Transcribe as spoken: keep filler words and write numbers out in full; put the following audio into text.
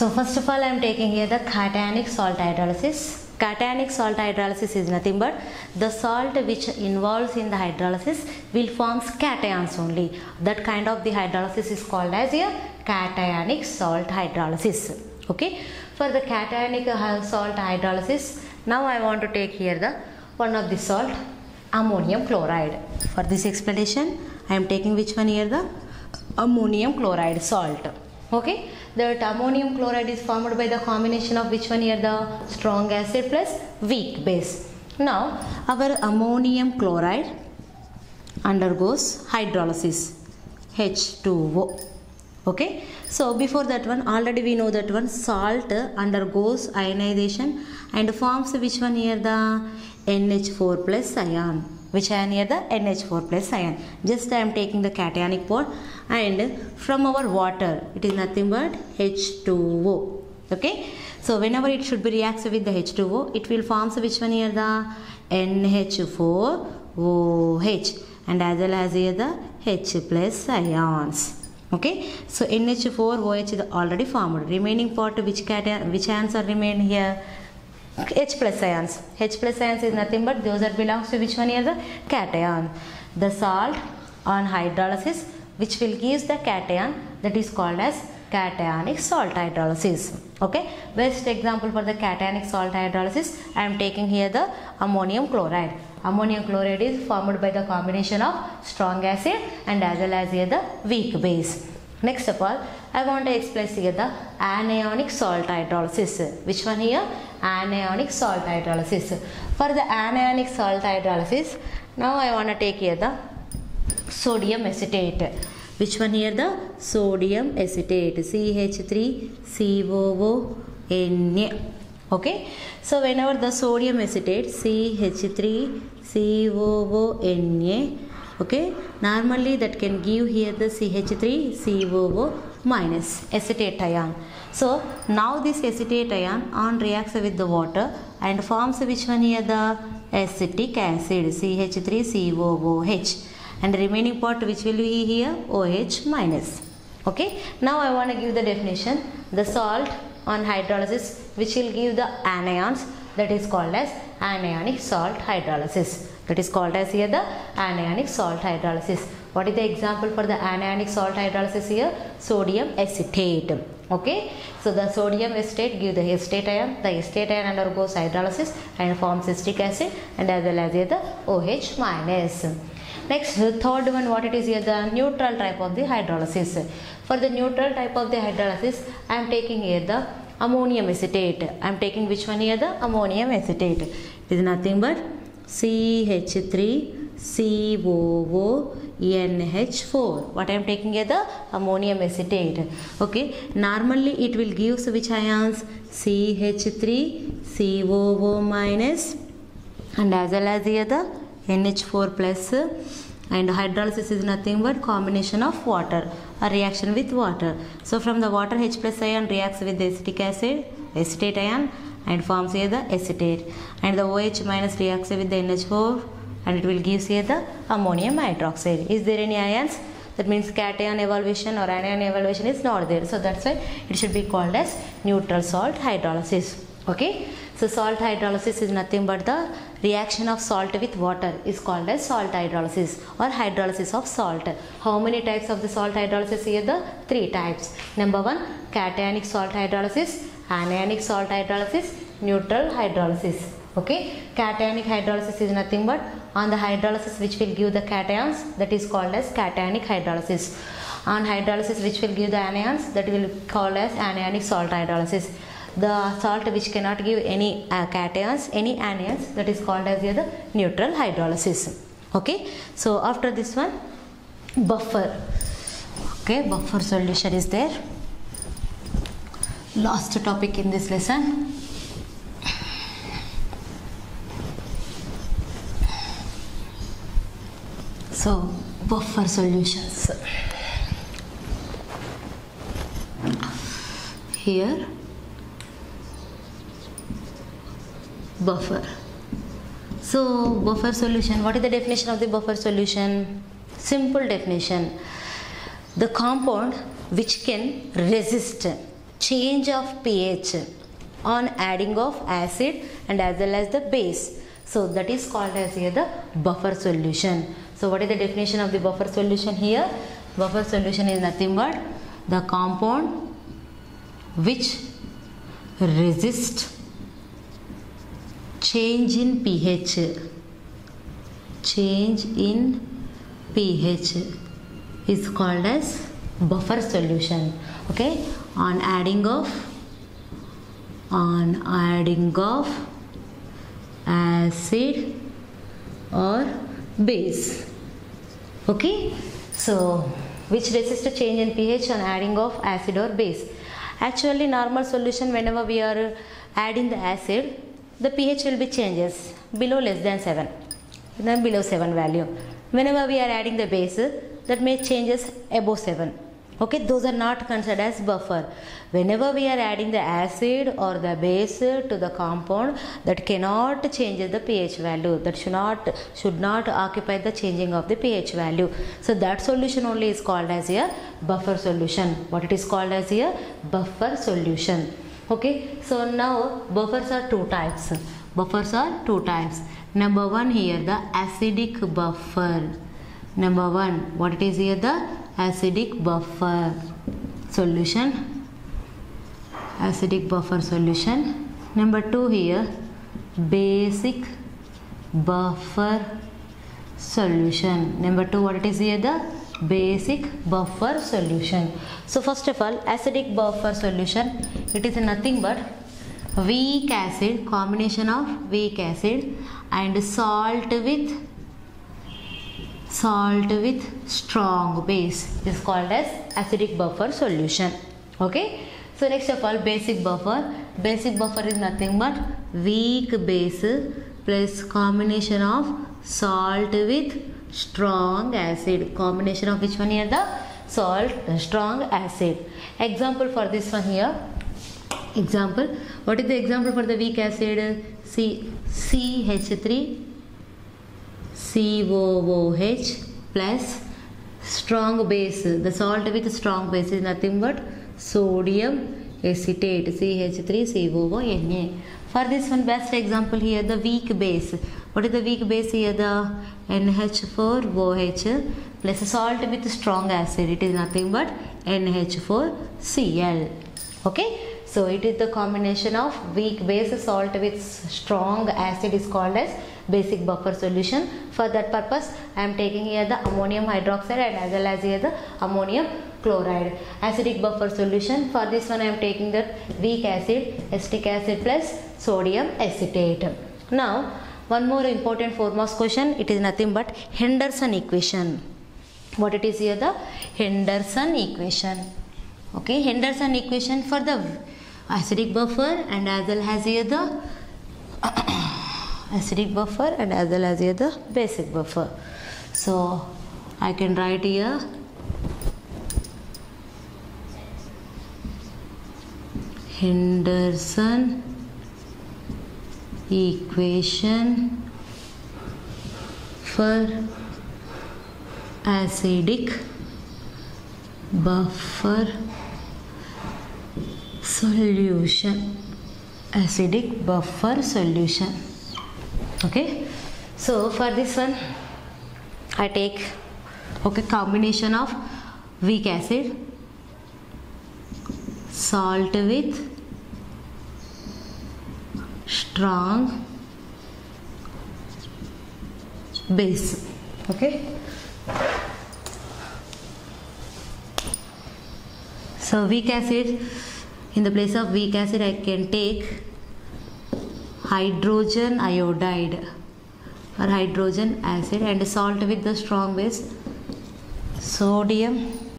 So first of all, I am taking here the cationic salt hydrolysis. Cationic salt hydrolysis is nothing but the salt which involves in the hydrolysis will forms cations only. That kind of the hydrolysis is called as a cationic salt hydrolysis. Okay. For the cationic salt hydrolysis, now I want to take here the one of the salt, ammonium chloride. For this explanation, I am taking which one here, the ammonium chloride salt. Okay, that ammonium chloride is formed by the combination of which one here, the strong acid plus weak base. Now our ammonium chloride undergoes hydrolysis, H two O. Okay, so before that one already we know that one salt undergoes ionization and forms which one here, the N H four plus ion. Which ion here? The N H four plus ion. Just I am taking the cationic pole, and from our water it is nothing but H two O. Okay. So whenever it should be reacts with the H two O, it will forms which one here, the N H four O H, and as well as here the H plus ions. Okay. So N H four O H is already formed. Remaining part which cation, which ions are remain here? H plus ions. H plus ions is nothing but those that belongs to which one here, the cation. The salt on hydrolysis which will give the cation, that is called as cationic salt hydrolysis. Okay. Best example for the cationic salt hydrolysis, I am taking here the ammonium chloride. Ammonium chloride is formed by the combination of strong acid and as well as here the weak base. Next of all, I want to explain here the anionic salt hydrolysis. Which one here? Anionic salt hydrolysis. For the anionic salt hydrolysis, now I want to take here the sodium acetate. Which one here? The sodium acetate, C H three C O O N A. Okay. So whenever the sodium acetate, C H three C O O N A, okay, normally that can give here the C H three C O O minus acetate ion. So now this acetate ion on reacts with the water and forms which one here, the acetic acid, C H three C O O H, and remaining part which will be here, O H minus. Okay, now I want to give the definition. The salt on hydrolysis which will give the anions, that is called as anionic salt hydrolysis. That is called as here the anionic salt hydrolysis. What is the example for the anionic salt hydrolysis here? Sodium acetate. Okay. So the sodium acetate give the acetate ion. The acetate ion undergoes hydrolysis and forms acetic acid and as well as here the O H minus. Next, the third one, what it is here, the neutral type of the hydrolysis. For the neutral type of the hydrolysis, I am taking here the ammonium acetate. I am taking which one here, the ammonium acetate. It is nothing but C H three C O O N H four. What I am taking here, the ammonium acetate. Okay. Normally it will give so which ions? C H three C O O minus and as well as here the N H four plus, and hydrolysis is nothing but combination of water, a reaction with water. So from the water, H plus ion reacts with the acetic acid, acetate ion, and forms here the acetate, and the O H minus reacts with the N H four and it will give here the ammonium hydroxide. Is there any ions? That means cation evolution or anion evolution is not there, so that's why it should be called as neutral salt hydrolysis. Okay, so salt hydrolysis is nothing but the reaction of salt with water is called as salt hydrolysis or hydrolysis of salt. How many types of the salt hydrolysis here? The three types. Number one, cationic salt hydrolysis, anionic salt hydrolysis, neutral hydrolysis. Okay, cationic hydrolysis is nothing but on the hydrolysis which will give the cations, that is called as cationic hydrolysis. On hydrolysis which will give the anions, that will called as anionic salt hydrolysis. The salt which cannot give any uh, cations, any anions, that is called as the other neutral hydrolysis. Okay, so after this one, buffer. Okay, buffer solution is there. Last topic in this lesson. So buffer solutions. Here buffer. So buffer solution, what is the definition of the buffer solution? Simple definition. The compound which can resist change of pH on adding of acid and as well as the base. So that is called as here the buffer solution. So what is the definition of the buffer solution here? Buffer solution is nothing but the compound which resists change in pH. Change in pH is called as buffer solution. Okay, on adding of on adding of acid or base. Okay, so which resists to change in pH on adding of acid or base. Actually, normal solution, whenever we are adding the acid, the pH will be changes below less than seven, then below seven value. Whenever we are adding the base, that may changes above seven. Okay, those are not considered as buffer. Whenever we are adding the acid or the base to the compound that cannot change the pH value, that should not should not occupy the changing of the pH value. So that solution only is called as a buffer solution. What it is called as a buffer solution. Okay, so now buffers are two types. Buffers are two types. Number one here the acidic buffer. Number one, what it is here the acidic buffer solution, acidic buffer solution. Number two here basic buffer solution. Number two, what it is here the basic buffer solution. So first of all, acidic buffer solution, it is nothing but weak acid, combination of weak acid and salt with salt with strong base is called as acidic buffer solution. Okay, so next of all, basic buffer. Basic buffer is nothing but weak base plus combination of salt with strong acid. Combination of which one here? The salt, strong acid. Example for this one here. Example, what is the example for the weak acid? C C H three C O O H plus strong base. The salt with strong base is nothing but sodium acetate, C H three C O O N A. For this one, best example here the weak base. What is the weak base here? The N H four O H plus salt with strong acid. It is nothing but N H four C L. Okay, so it is the combination of weak base salt with strong acid is called as basic buffer solution. For that purpose, I am taking here the ammonium hydroxide and as well as here the ammonium chloride. Acidic buffer solution, for this one I am taking the weak acid, acetic acid plus sodium acetate. Now one more important four marks question, it is nothing but Henderson equation. What it is here? The Henderson equation. Okay, Henderson equation for the acidic buffer and as well as here the acidic buffer and as well as here the basic buffer. So I can write here Henderson equation for acidic buffer solution, acidic buffer solution. Okay, so for this one I take okay combination of weak acid, salt with strong base. Okay, so weak acid, in the place of weak acid I can take hydrogen iodide or hydrogen acid and salt with the strong base sodium